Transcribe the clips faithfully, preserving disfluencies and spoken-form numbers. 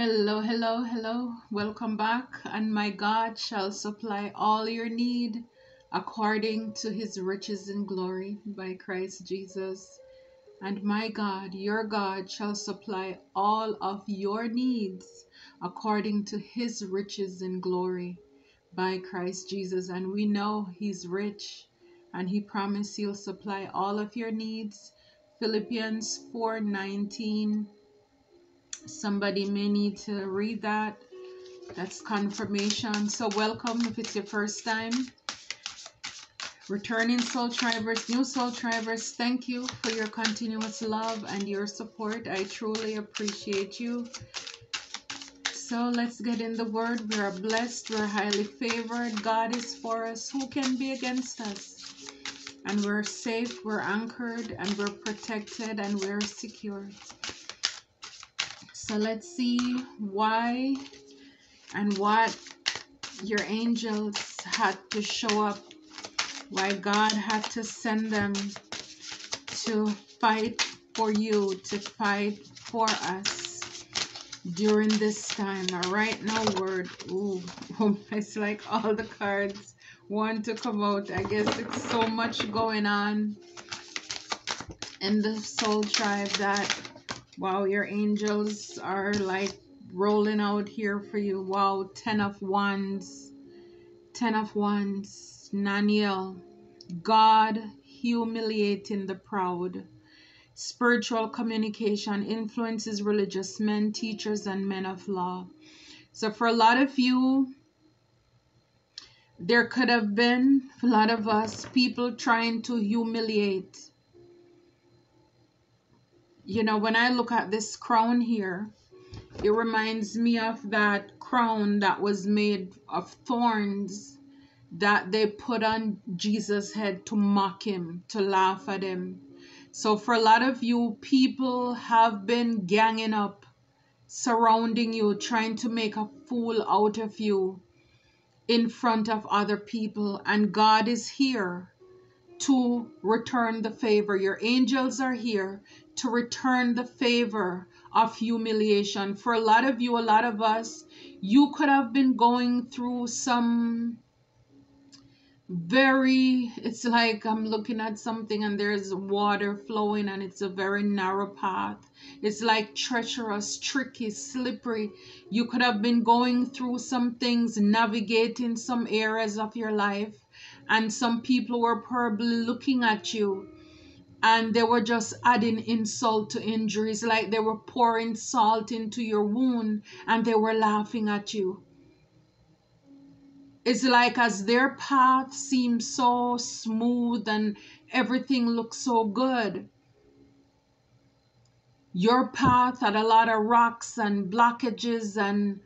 Hello, hello, hello. Welcome back. And my God shall supply all your need according to his riches in glory by Christ Jesus. And my God, your God, shall supply all of your needs according to his riches in glory by Christ Jesus. And we know he's rich, and he promised he'll supply all of your needs. Philippians four nineteen. Somebody may need to read that. That's confirmation. So welcome if it's your first time. Returning Soul Tribers, new Soul Tribers, thank you for your continuous love and your support. I truly appreciate you. So let's get in the word. We are blessed. We're highly favored. God is for us. Who can be against us? And we're safe. We're anchored. And we're protected. And we're secure. So let's see why and what your angels had to show up, why God had to send them to fight for you, to fight for us during this time. All right, now word. Ooh, it's like all the cards want to come out. I guess it's so much going on in the Soul Tribe that wow, your angels are like rolling out here for you. Wow, Ten of Wands, Ten of Wands, Naniel, God humiliating the proud. Spiritual communication influences religious men, teachers, and men of law. So for a lot of you, there could have been, for a lot of us, people trying to humiliate. You know, when I look at this crown here, it reminds me of that crown that was made of thorns that they put on Jesus' head to mock him, to laugh at him. So for a lot of you, people have been ganging up, surrounding you, trying to make a fool out of you in front of other people. And God is here to return the favor. Your angels are here to return the favor of humiliation. For a lot of you, a lot of us, you could have been going through some very, it's like I'm looking at something and there's water flowing and it's a very narrow path. It's like treacherous, tricky, slippery. You could have been going through some things, navigating some areas of your life, and some people were probably looking at you and they were just adding insult to injuries, like they were pouring salt into your wound and they were laughing at you. It's like as their path seemed so smooth and everything looked so good, your path had a lot of rocks and blockages and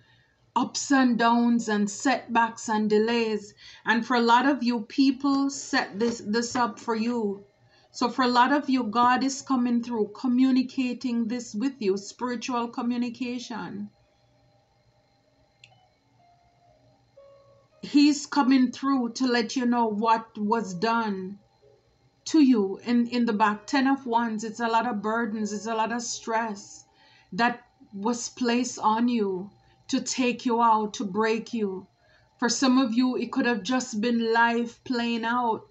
ups and downs and setbacks and delays. And for a lot of you, people set this, this up for you. So for a lot of you, God is coming through, communicating this with you, spiritual communication. He's coming through to let you know what was done to you in, in the back. Ten of Wands, it's a lot of burdens, it's a lot of stress that was placed on you to take you out, to break you. For some of you, it could have just been life playing out.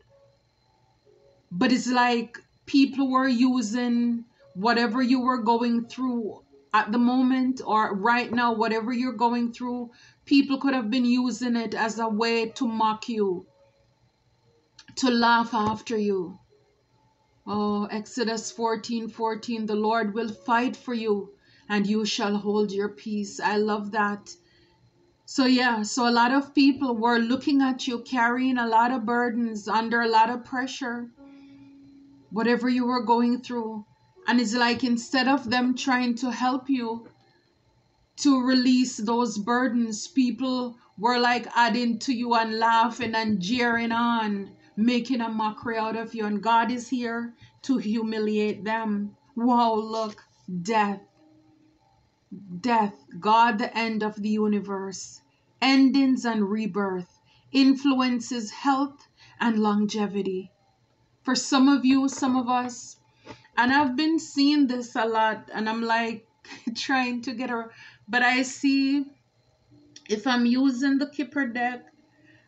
But it's like people were using whatever you were going through at the moment or right now, whatever you're going through, people could have been using it as a way to mock you, to laugh after you. Oh, Exodus fourteen fourteen, the Lord will fight for you and you shall hold your peace. I love that. So yeah, so a lot of people were looking at you carrying a lot of burdens, under a lot of pressure, whatever you were going through. And it's like instead of them trying to help you to release those burdens, people were like adding to you and laughing and jeering on, making a mockery out of you. And God is here to humiliate them. Wow, look, death. Death, God, the end of the universe, endings and rebirth, influences health and longevity. For some of you, some of us, and I've been seeing this a lot, and I'm like, trying to get her. But I see, if I'm using the Keeper deck,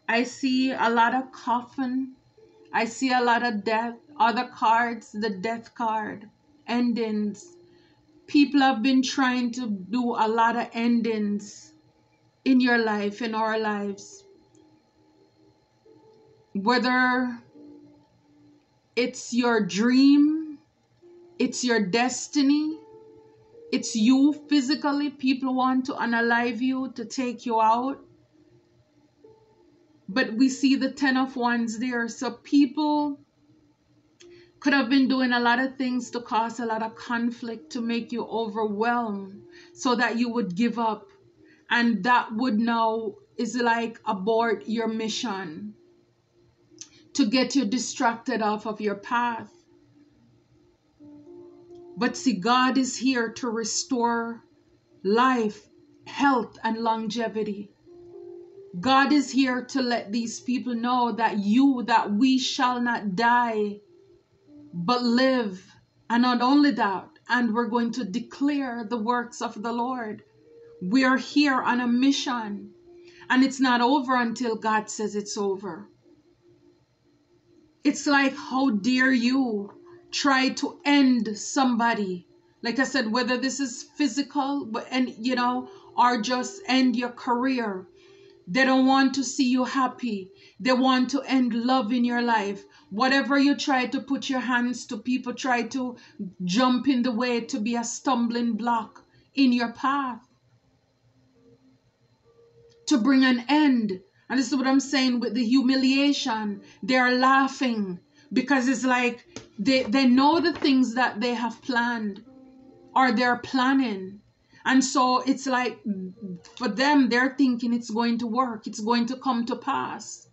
I see a lot of coffin. I see a lot of death. Other cards, the death card, endings. People have been trying to do a lot of endings in your life, in our lives. Whether it's your dream, it's your destiny, it's you physically. People want to unalive you, to take you out. But we see the Ten of Wands there. So people could have been doing a lot of things to cause a lot of conflict, to make you overwhelmed so that you would give up. And that would now is like abort your mission, to get you distracted off of your path. But see, God is here to restore life, health, and longevity. God is here to let these people know that you, that we shall not die, but live. And not only that, and we're going to declare the works of the Lord. We are here on a mission, and it's not over until God says it's over. It's like, how dare you try to end somebody? Like I said, whether this is physical, but and you know, or just end your career. They don't want to see you happy. They want to end love in your life. Whatever you try to put your hands to, people try to jump in the way to be a stumbling block in your path, to bring an end. And this is what I'm saying with the humiliation. They are laughing because it's like they, they know the things that they have planned, or they're planning. And so it's like, for them, they're thinking it's going to work. It's going to come to pass.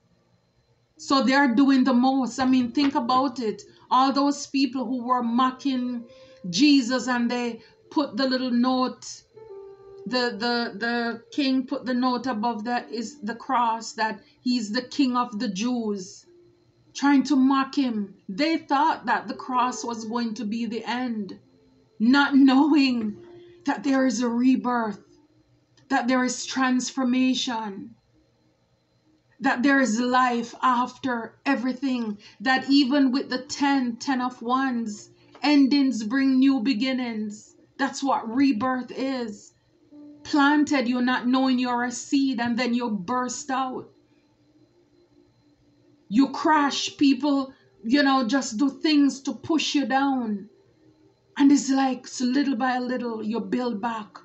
So they're doing the most. I mean, think about it. All those people who were mocking Jesus, and they put the little note, the, the, the king put the note above that is the cross, that he's the King of the Jews, trying to mock him. They thought that the cross was going to be the end, not knowing that there is a rebirth, that there is transformation, that there is life after everything, that even with the ten, ten of Wands, endings bring new beginnings. That's what rebirth is. Planted, you're not knowing you're a seed, and then you burst out. You crash, people, you know, just do things to push you down. And it's like, so little by little, you build back.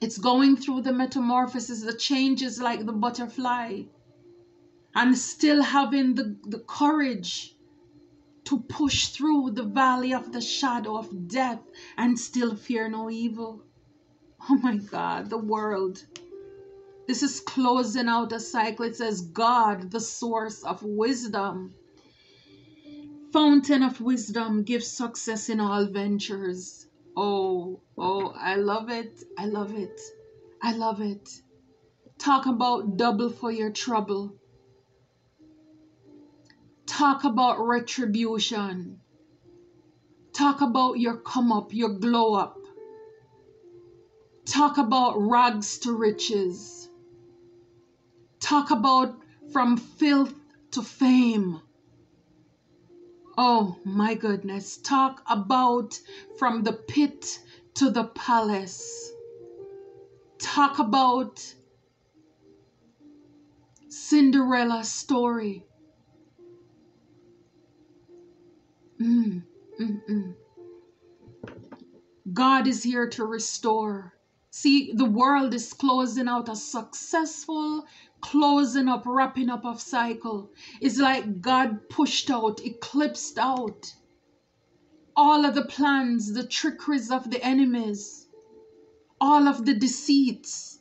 It's going through the metamorphosis, the changes, like the butterfly. And still having the, the courage to push through the valley of the shadow of death and still fear no evil. Oh my God, the world. This is closing out a cycle. It says, God, the source of wisdom, fountain of wisdom, gives success in all ventures. Oh, oh, I love it. I love it. I love it. Talk about double for your trouble. Talk about retribution. Talk about your come up, your glow up. Talk about rags to riches. Talk about from filth to fame. Oh my goodness, talk about from the pit to the palace. Talk about Cinderella story. Mm, mm, mm. God is here to restore. See, the world is closing out a successful, closing up, wrapping up of cycle. It's like God pushed out, eclipsed out all of the plans, the trickeries of the enemies, all of the deceits,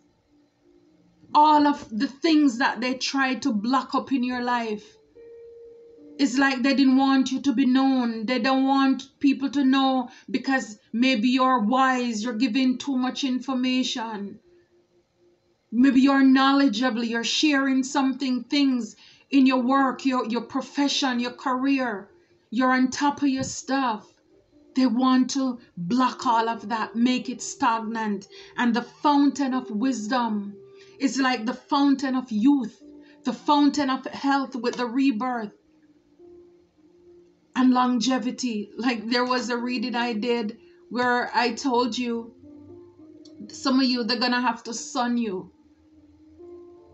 all of the things that they tried to block up in your life. It's like they didn't want you to be known. They don't want people to know because maybe you're wise, you're giving too much information. Maybe you're knowledgeable, you're sharing something, things in your work, your, your profession, your career. You're on top of your stuff. They want to block all of that, make it stagnant. And the fountain of wisdom is like the fountain of youth, the fountain of health with the rebirth and longevity. Like there was a reading I did where I told you, some of you, they're going to have to sun you.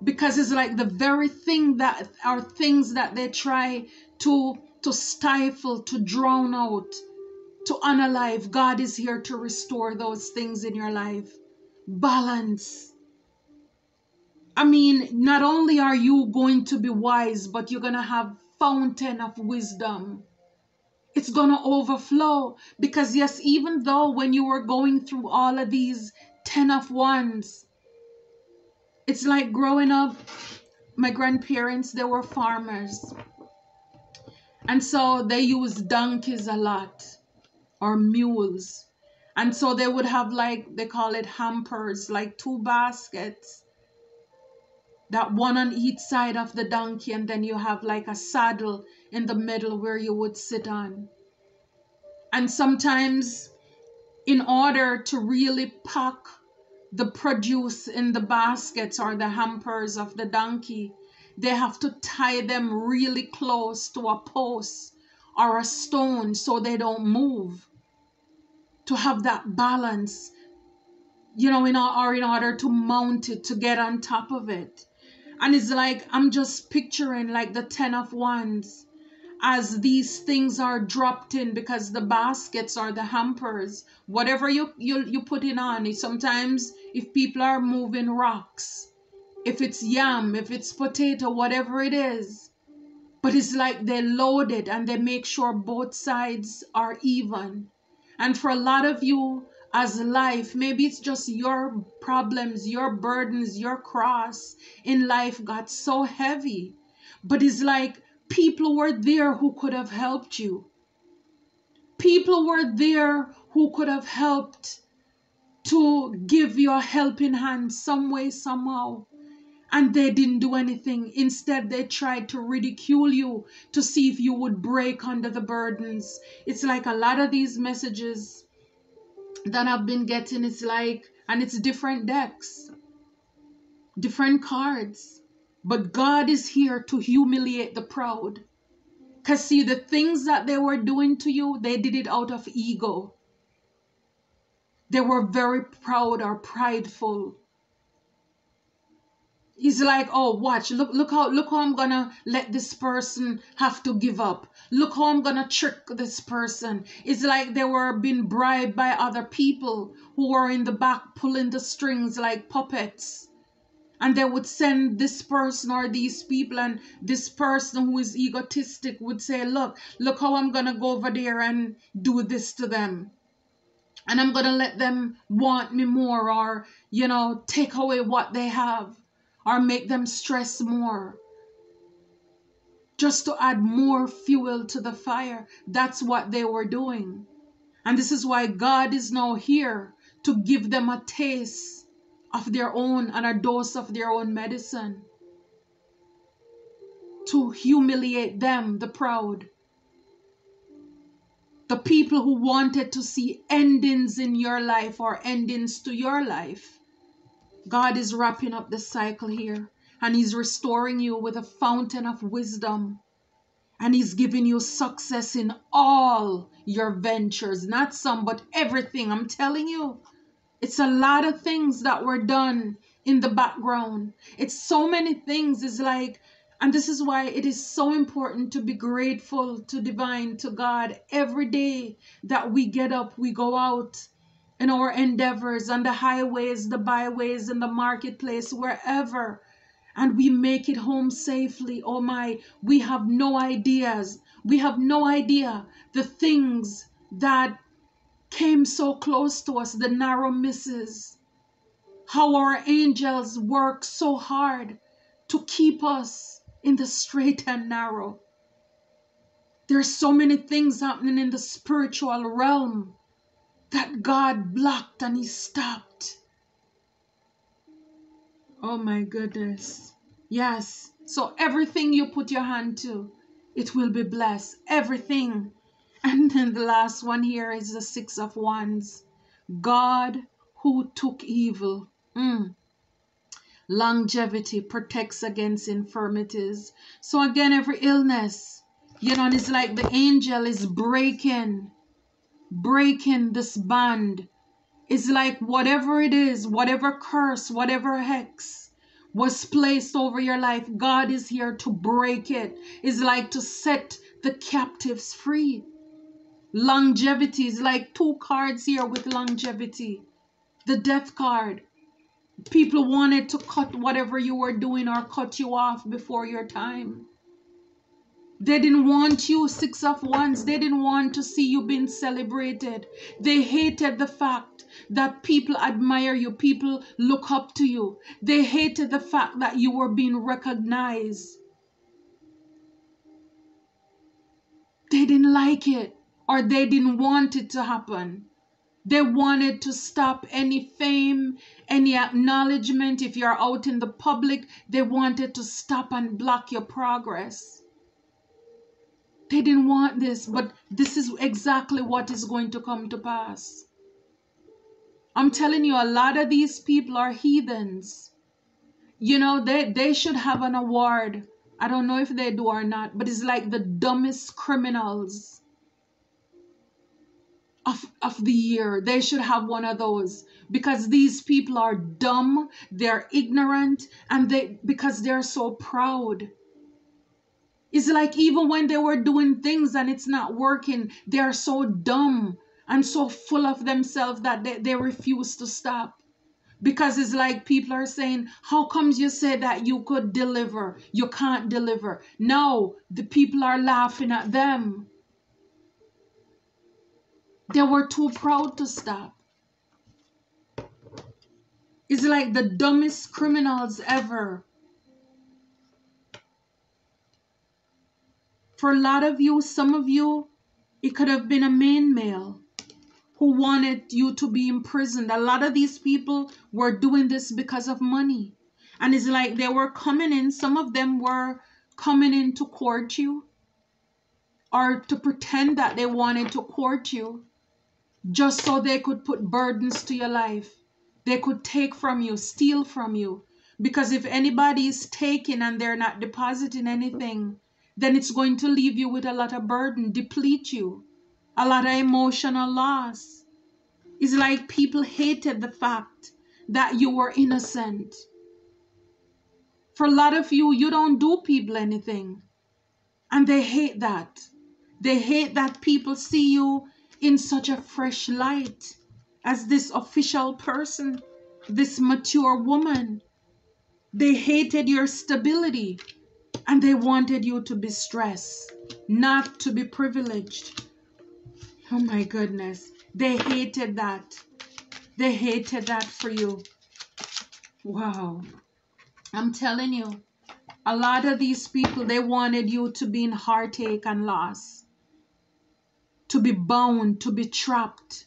Because it's like the very thing that are things that they try to, to stifle, to drown out, to unalive. God is here to restore those things in your life. Balance. I mean, not only are you going to be wise, but you're going to have fountain of wisdom. It's going to overflow. Because yes, even though when you were going through all of these ten of wands, it's like growing up, my grandparents, they were farmers. And so they used donkeys a lot, or mules. And so they would have like, they call it hampers, like two baskets, that one on each side of the donkey, and then you have like a saddle in the middle where you would sit on. And sometimes in order to really pack the produce in the baskets or the hampers of the donkey, they have to tie them really close to a post or a stone so they don't move, to have that balance, you know, in or in order to mount it, to get on top of it. And it's like, I'm just picturing like the ten of wands as these things are dropped in, because the baskets or the hampers, whatever you, you, you put in on it, sometimes if people are moving rocks, if it's yam, if it's potato, whatever it is, but it's like they load it and they make sure both sides are even. And for a lot of you as life, maybe it's just your problems, your burdens, your cross in life got so heavy, but it's like people were there who could have helped you. People were there who could have helped to give you a helping hand some way, somehow. And they didn't do anything. Instead, they tried to ridicule you to see if you would break under the burdens. It's like a lot of these messages that I've been getting, it's like, and it's different decks, different cards. But God is here to humiliate the proud. Because see, the things that they were doing to you, they did it out of ego. They were very proud or prideful. He's like, oh, watch, look, look how, look how I'm gonna let this person have to give up. Look how I'm gonna trick this person. It's like they were being bribed by other people who were in the back pulling the strings like puppets. And they would send this person or these people, and this person who is egotistic would say, look, look how I'm gonna go over there and do this to them. And I'm gonna let them want me more, or, you know, take away what they have, or make them stress more, just to add more fuel to the fire. That's what they were doing. And this is why God is now here to give them a taste of their own and a dose of their own medicine, to humiliate them, the proud, the people who wanted to see endings in your life or endings to your life. God is wrapping up the cycle here, and he's restoring you with a fountain of wisdom, and he's giving you success in all your ventures. Not some, but everything. I'm telling you, it's a lot of things that were done in the background. It's so many things. It's like, and this is why it is so important to be grateful to divine, to God. Every day that we get up, we go out in our endeavors, on the highways, the byways, in the marketplace, wherever. And we make it home safely. Oh my, we have no ideas. We have no idea the things that came so close to us, the narrow misses. How our angels work so hard to keep us in the straight and narrow. There's so many things happening in the spiritual realm that God blocked and he stopped. Oh my goodness. Yes. So everything you put your hand to, it will be blessed. Everything. And then the last one here is the Six of Wands. God who took evil. Mm. Longevity protects against infirmities. So again, every illness, you know, and it's like the angel is breaking, breaking this bond. It's like whatever it is, whatever curse, whatever hex was placed over your life, God is here to break it. It's like to set the captives free. Longevity is like two cards here with longevity. The death card. People wanted to cut whatever you were doing or cut you off before your time. They didn't want you, Six of Wands. They didn't want to see you being celebrated. They hated the fact that people admire you. People look up to you. They hated the fact that you were being recognized. They didn't like it, or they didn't want it to happen. They wanted to stop any fame, any acknowledgement. If you're out in the public, they wanted to stop and block your progress. They didn't want this, but this is exactly what is going to come to pass. I'm telling you, a lot of these people are heathens. You know, they, they should have an award. I don't know if they do or not, but it's like the dumbest criminals Of, of the year. They should have one of those, because these people are dumb, they're ignorant, and they because they're so proud. It's like even when they were doing things and it's not working, they are so dumb and so full of themselves that they, they refuse to stop. Because it's like people are saying, how comes you say that you could deliver? You can't deliver. No, the people are laughing at them. They were too proud to stop. It's like the dumbest criminals ever. For a lot of you, some of you, it could have been a main male who wanted you to be imprisoned. A lot of these people were doing this because of money. And it's like they were coming in, some of them were coming in to court you, or to pretend that they wanted to court you, just so they could put burdens to your life. They could take from you, steal from you. Because if anybody is taking and they're not depositing anything, then it's going to leave you with a lot of burden, deplete you, a lot of emotional loss. It's like people hated the fact that you were innocent. For a lot of you, you don't do people anything. And they hate that. They hate that people see you in such a fresh light as this official person, this mature woman. They hated your stability, and they wanted you to be stressed, not to be privileged. Oh my goodness. They hated that. They hated that for you. Wow. I'm telling you, a lot of these people, they wanted you to be in heartache and loss, to be bound, to be trapped.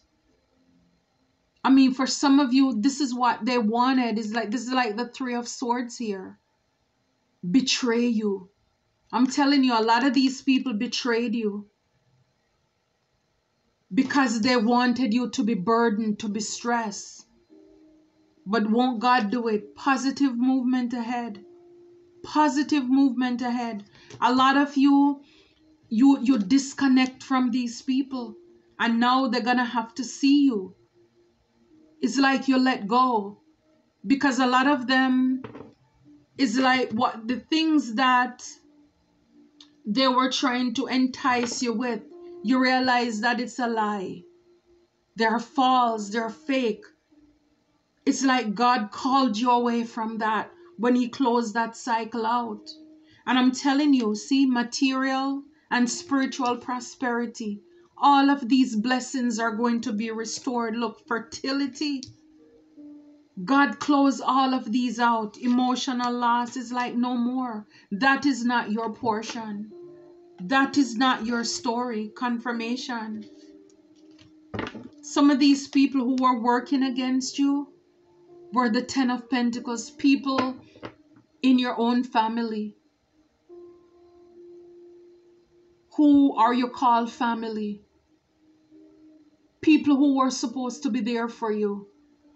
I mean, for some of you, this is what they wanted. Is like, this is like the Three of Swords here. Betray you. I'm telling you, a lot of these people betrayed you because they wanted you to be burdened, to be stressed. But won't God do it? Positive movement ahead. Positive movement ahead. A lot of you, You, you disconnect from these people, and now they're going to have to see you. It's like you let go, because a lot of them is like what the things that they were trying to entice you with, you realize that it's a lie. They're false. They're fake. It's like God called you away from that when he closed that cycle out. And I'm telling you, see, material and spiritual prosperity, all of these blessings are going to be restored. Look, fertility. God close all of these out. Emotional loss is like no more. That is not your portion. That is not your story. Confirmation. Some of these people who were working against you were the Ten of Pentacles, people in your own family who are you call family, people who were supposed to be there for you,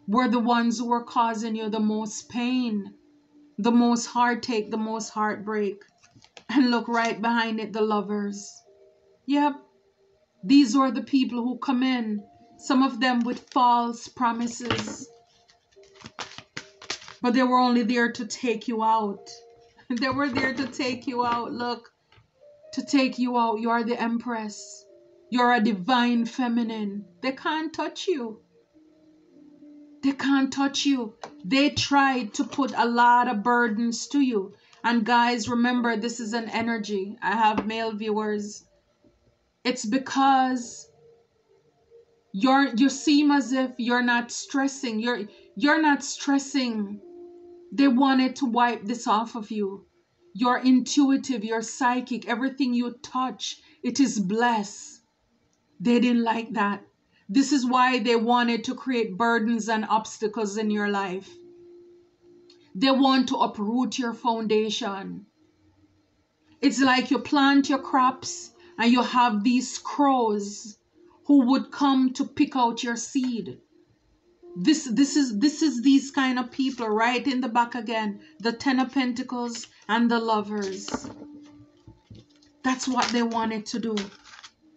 were the ones who were causing you the most pain, the most heartache, the most heartbreak. And look right behind it, the lovers. Yep, these were the people who come in, some of them with false promises. But they were only there to take you out. They were there to take you out, look. To take you out. You are the Empress. You're a divine feminine. They can't touch you. They can't touch you. They tried to put a lot of burdens to you. And guys, remember, this is an energy. I have male viewers. It's because you're you seem as if you're not stressing. You're you're not stressing. They wanted to wipe this off of you. You're intuitive, you're psychic, everything you touch, it is blessed. They didn't like that. This is why they wanted to create burdens and obstacles in your life. They want to uproot your foundation. It's like you plant your crops and you have these crows who would come to pick out your seed. This, this is, this is these kind of people right in the back again. The Ten of Pentacles and the Lovers. That's what they wanted to do.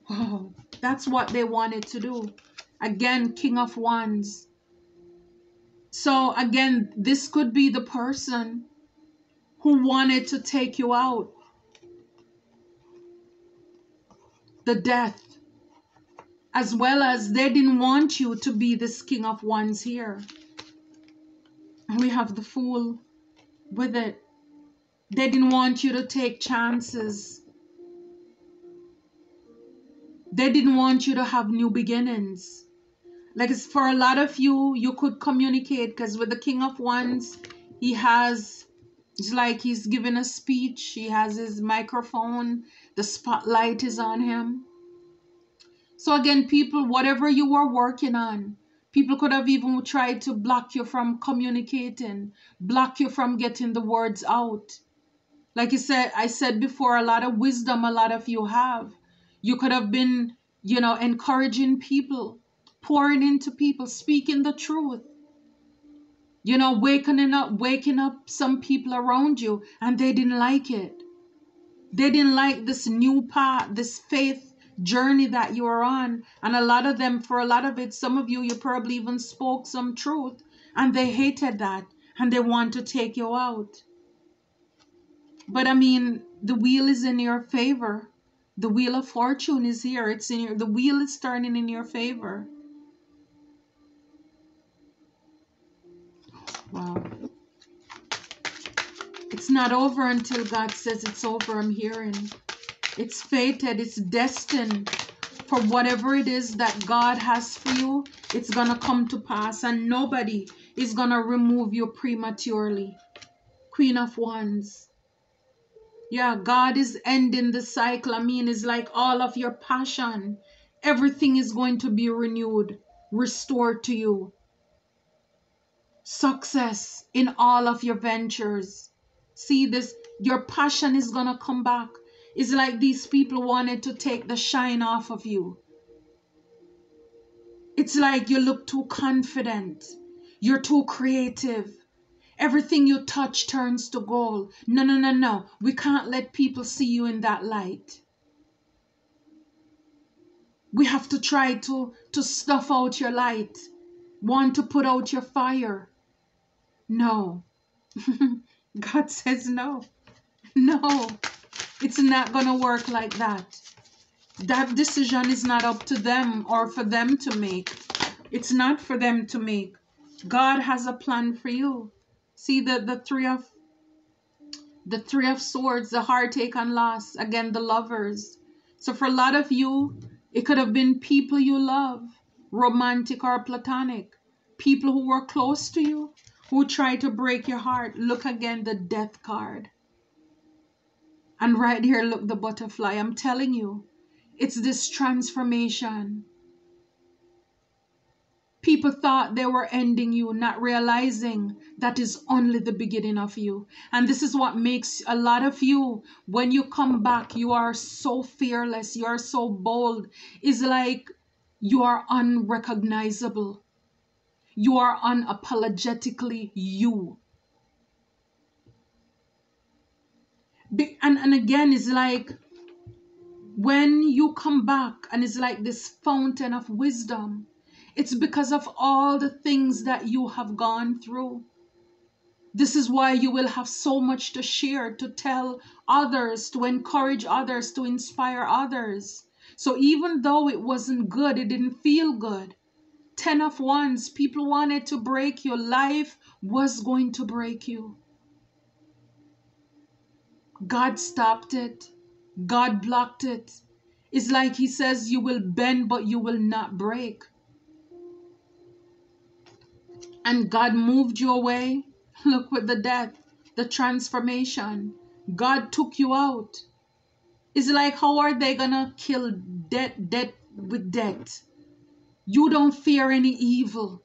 Wow. That's what they wanted to do. Again, King of Wands. So again, this could be the person who wanted to take you out. The Death. As well as they didn't want you to be this King of Wands here. And we have the Fool with it. They didn't want you to take chances. They didn't want you to have new beginnings. Like for a lot of you, you could communicate, because with the King of Wands, he has, it's like he's giving a speech. He has his microphone. The spotlight is on him. So again, people, whatever you were working on, people could have even tried to block you from communicating, block you from getting the words out. Like I said, I said before, a lot of wisdom, a lot of you have. You could have been, you know, encouraging people, pouring into people, speaking the truth. You know, waking up, waking up some people around you, and they didn't like it. They didn't like this new path, this faith journey that you are on. And a lot of them, for a lot of it, some of you, you probably even spoke some truth and they hated that and they want to take you out. But I mean, the wheel is in your favor. The wheel of fortune is here. It's in your, the wheel is turning in your favor. Wow. It's not over until God says it's over. I'm hearing. It's fated, it's destined for whatever it is that God has for you. It's going to come to pass and nobody is going to remove you prematurely. Queen of Wands. Yeah, God is ending the cycle. I mean, it's like all of your passion. Everything is going to be renewed, restored to you. Success in all of your ventures. See this, your passion is going to come back. It's like these people wanted to take the shine off of you. It's like you look too confident. You're too creative. Everything you touch turns to gold. No, no, no, no. We can't let people see you in that light. We have to try to, to stuff out your light. Want to put out your fire. No. God says no. No. It's not going to work like that. That decision is not up to them or for them to make. It's not for them to make. God has a plan for you. See the, the three of the three of swords, the heartache and loss. Again, the Lovers. So for a lot of you, it could have been people you love, romantic or platonic. People who were close to you, who tried to break your heart. Look again, the Death card. And right here, look, the butterfly. I'm telling you, it's this transformation. People thought they were ending you, not realizing that is only the beginning of you. And this is what makes a lot of you, when you come back, you are so fearless, you are so bold. It's like you are unrecognizable. You are unapologetically you. And, and again, it's like when you come back and it's like this fountain of wisdom, it's because of all the things that you have gone through. This is why you will have so much to share, to tell others, to encourage others, to inspire others. So even though it wasn't good, it didn't feel good. Ten of Wands, people wanted to break you. Life was going to break you. God stopped it. God blocked it. It's like he says, you will bend, but you will not break. And God moved you away. Look, with the death, the transformation. God took you out. It's like, how are they going to kill debt, debt with debt? You don't fear any evil.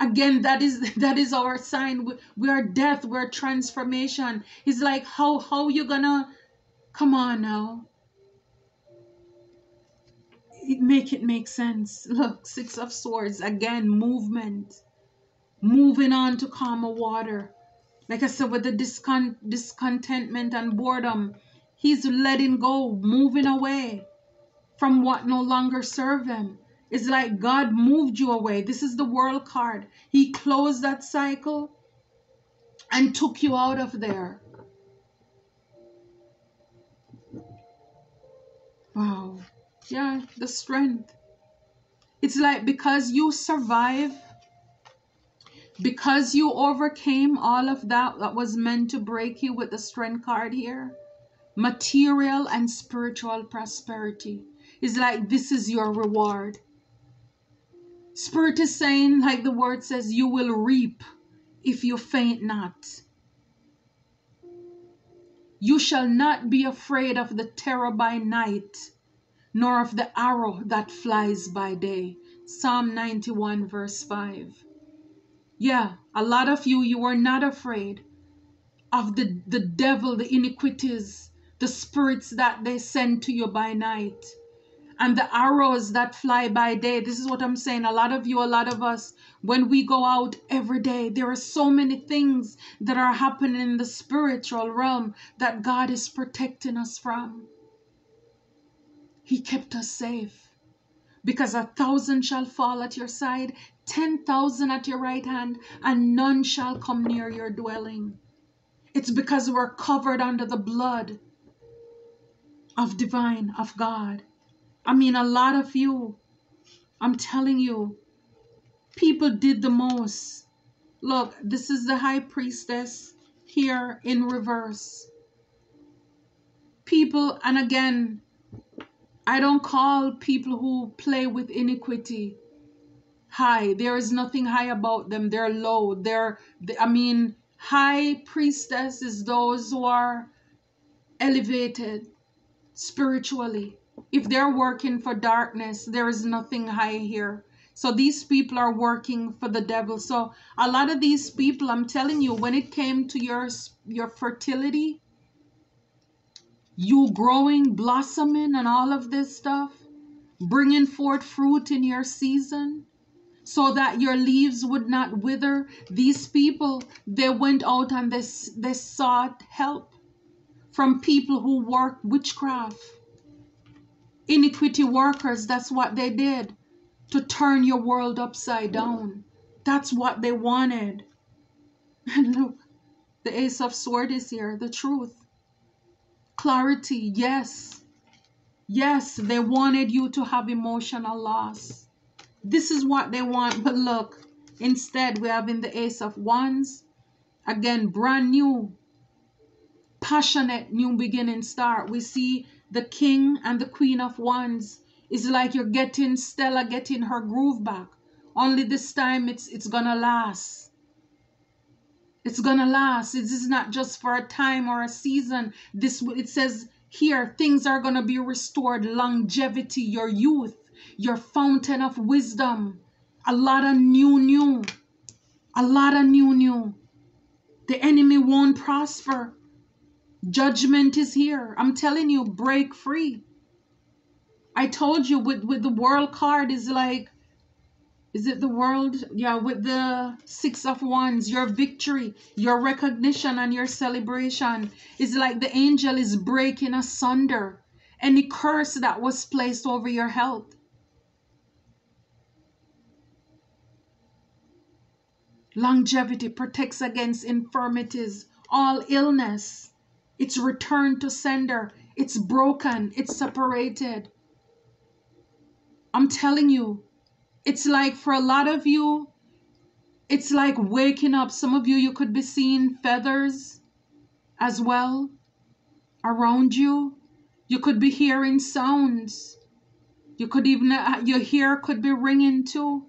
Again, that is that is our sign. We, we are death. We are transformation. It's like, how, how are you going to... Come on now. It, make it make sense. Look, Six of Swords. Again, movement. Moving on to calmer water. Like I said, with the discon discontentment and boredom, he's letting go, moving away from what no longer serves him. It's like God moved you away. This is the World card. He closed that cycle and took you out of there. Wow. Yeah, the strength. It's like because you survive. Because you overcame all of that that was meant to break you with the Strength card here, material and spiritual prosperity is like this is your reward. Spirit is saying, like the word says, you will reap if you faint not. You shall not be afraid of the terror by night, nor of the arrow that flies by day. Psalm ninety-one verse five. Yeah, a lot of you, you were not afraid of the, the devil, the iniquities, the spirits that they send to you by night, and the arrows that fly by day. This is what I'm saying. A lot of you, a lot of us, when we go out every day, there are so many things that are happening in the spiritual realm that God is protecting us from. He kept us safe because a thousand shall fall at your side, ten thousand at your right hand, and none shall come near your dwelling. It's because we're covered under the blood of divine, of God. I mean, a lot of you, I'm telling you, people did the most. Look, this is the High Priestess here in reverse. People, and again, I don't call people who play with iniquity high. There is nothing high about them. They're low. They're, they, I mean, High Priestess is those who are elevated spiritually. If they're working for darkness, there is nothing high here. So these people are working for the devil. So a lot of these people, I'm telling you, when it came to your, your fertility, you growing, blossoming, and all of this stuff, bringing forth fruit in your season, so that your leaves would not wither. These people, they went out and they, they sought help from people who worked witchcraft. Iniquity workers, that's what they did, to turn your world upside down. That's what they wanted. And look, the Ace of Swords is here, the truth. Clarity, yes. Yes, they wanted you to have emotional loss. This is what they want, but look, instead we have in the Ace of Wands, again, brand new, passionate new beginning start. We see the King and the Queen of Wands. It's like you're getting Stella, getting her groove back. Only this time it's, it's going to last. It's going to last. This is not just for a time or a season. This, it says here, things are going to be restored, longevity, your youth. Your fountain of wisdom. a lot of new, new, a lot of new, new. The enemy won't prosper. Judgment is here. I'm telling you, break free. I told you with, with the world card is like, is it the world? Yeah, with the six of wands, your victory, your recognition and your celebration is like the angel is breaking asunder any curse that was placed over your health. Longevity protects against infirmities, all illness. It's returned to sender. It's broken. It's separated. I'm telling you, it's like for a lot of you, it's like waking up. Some of you, you could be seeing feathers as well around you. You could be hearing sounds. You could even, your hair could be ringing too.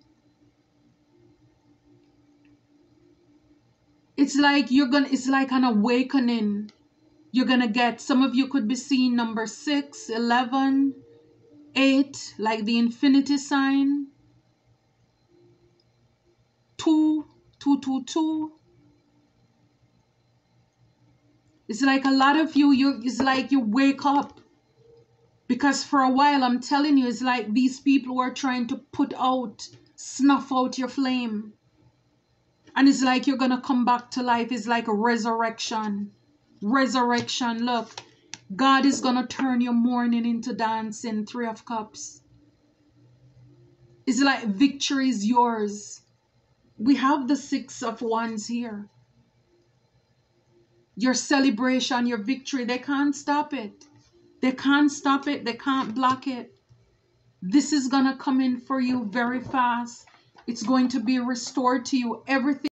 It's like you're gonna, it's like an awakening. You're going to get, some of you could be seeing number six, eleven, eight, like the infinity sign. Two, two, two, two. It's like a lot of you, you, it's like you wake up. Because for a while, I'm telling you, it's like these people were trying to put out, snuff out your flame. And it's like you're going to come back to life. It's like a resurrection. Resurrection. Look, God is going to turn your mourning into dancing. Three of cups. It's like victory is yours. We have the six of wands here. Your celebration, your victory, they can't stop it. They can't stop it. They can't block it. This is going to come in for you very fast. It's going to be restored to you. Everything.